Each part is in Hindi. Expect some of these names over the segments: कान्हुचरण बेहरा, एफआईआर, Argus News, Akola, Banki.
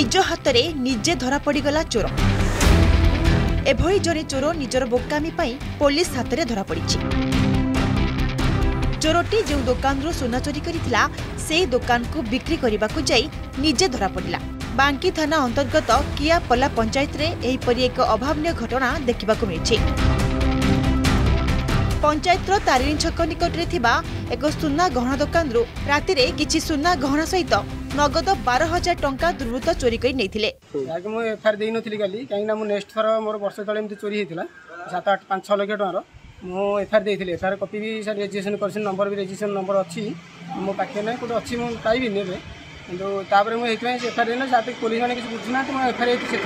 निज हाथ में निजे धरा पड़गला चोर। एभली जड़े चोर निजर बोकामी पुलिस हाथ में धरा पड़ी। चोरटी जो दुकान सोना चोरी करिथिला से दुकान को बिक्री करने को जाई निजे धरा पड़िला। बांकी थाना अंतर्गत कियापल्ला पंचायत में एहीपरि एक अभावनीय घटना देखा मिली। पंचायत तारिणी छक निकट एक सुना गहना दुकान राति रे किछि सुना गहना सहित नगद 12,000 टंका दुर्वृत्त चोरी कर नहीं। एफआईआर दे नी कहीं नेक्स्ट थर मोर वर्ष तेज चोरी होता 7-8-5-6 लाख टकर मु एफआईआर देती। एफआईआर कॉपी भी रेजिस्ट्रेशन कर रेजिस्ट्रेशन नंबर अच्छी मो पाखे ना गोटे अच्छी मुझे पाइबी एवं कितने मुझे एफआईआर देना जैसे पुलिस मैंने किसी बुझुना तो मुझे एफआईआर से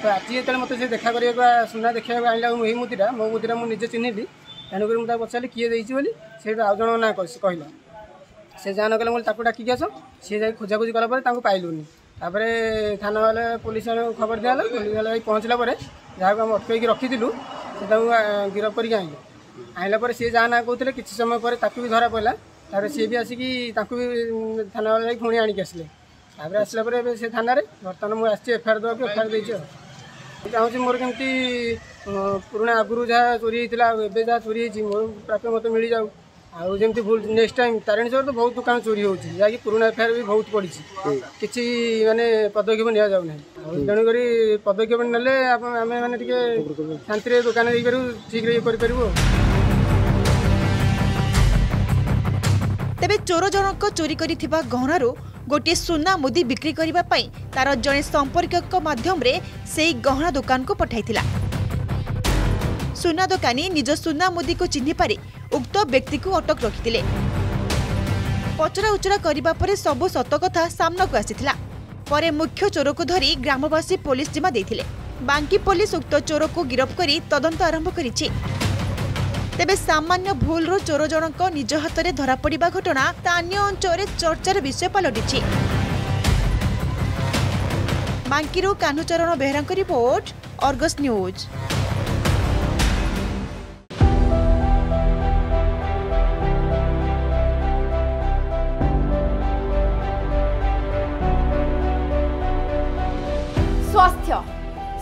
तो आज जिते मतलब से देखा कर सुना देखा आनला मूर्तिटा मो मूर्ति मुझे चिन्हली तेणुक मुझे पचारे किए देली से आज जन ना कहला से जहाँ नगले मैं डाकिक आस सी जा खोजाखोजी कलापर पाइलुनि थाना वाले पुलिस खबर दिगला। पुलिस वाले भाई पहुँचला जहाँ को आम अटकई रखी से गिरफ्त करके आनला सी जहाँ ना कहते कि समय पर भी धरा पड़ा तापर सी भी आसिकी भी थाना वाले पुणी आणिक आसिले आसला से थाना बर्तमान मुझे आसी एफआईआर देवाक एफआईआर दे चाहूँगी मोर कमी पुराणा आगुरी जहाँ चोरी होता एवं जहाँ चोरी हो मोर प्राप्य मत मिल जाऊ आउ जमी भूल नेक्स्ट टाइम तारिणी चोर तो बहुत दुकान चोरी होगी पुराणा एफआईआर भी बहुत पड़ी किसी मानने पदक्षेप नि तेणुक पदक्षेप ने आम मैंने शांति दुकान दे पारू ठीक ये कर। तेबे चोर जनक चोरी करिथिबा गहनारो गोटे सुना मुदी बिक्री करिबा पई तार जने संपर्कक माध्यम रे सेई गहना दुकान को पठाइथिला। सुना दुकानी निज सुना मुदी को चिन्हि पारे उक्त व्यक्ति को अटक रखिथिले। पचरा उचरा करिबा परे सब सत कथा सामना को आसिथिला परे मुख्य चोर को धरी ग्रामवासी पुलिस जिम्मा देथिले। बांकी पुलिस उक्त चोर को गिरफ्त करी तदंत आरंभ करिछि। तेबे सामान्य भूल रो चोर जनक निज हाथ में धरा पड़ा घटना स्थानीय अंचल चर्चार विषय पलटिछि। बांकी रो कान्हुचरण बेहरा की रिपोर्ट आर्गस न्यूज। स्वास्थ्य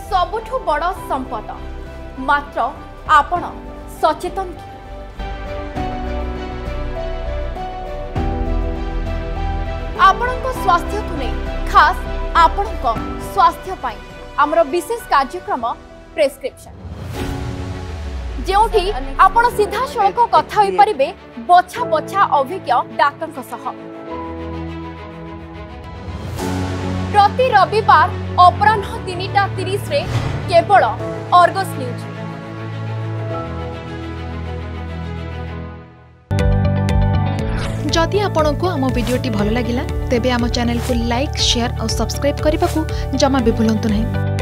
सबुठु बड़ संपद मात्र आपण सचेतन। आपण को स्वास्थ्य को नहीं खास आपण को स्वास्थ्य पाई आमर विशेष कार्यक्रम प्रेस्क्रिप्शन जेउठी आपण सीधा सड़क कथा होई परिबे बछा बछा अभिज्ञ डाक्टर सह। प्रति रविवार अपराह 3:30 रे केवल आर्गस न्यूज। जदि आपंक आम भिडी भल लगा तेब आम चैनल को लाइक शेयर और सब्सक्राइब करने को जमा भी भूलु ना।